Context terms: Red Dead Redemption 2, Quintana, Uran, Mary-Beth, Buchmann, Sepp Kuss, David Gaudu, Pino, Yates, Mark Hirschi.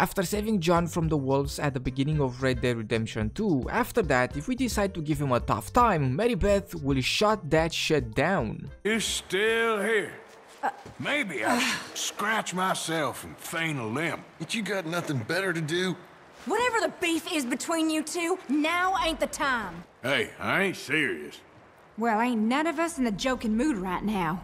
After saving John from the wolves at the beginning of Red Dead Redemption 2, after that, if we decide to give him a tough time, Mary-Beth will shut that shit down. You're still here. Maybe I should scratch myself and feign a limb. But you got nothing better to do? Whatever the beef is between you two, now ain't the time. Hey, I ain't serious. Well, ain't none of us in the joking mood right now.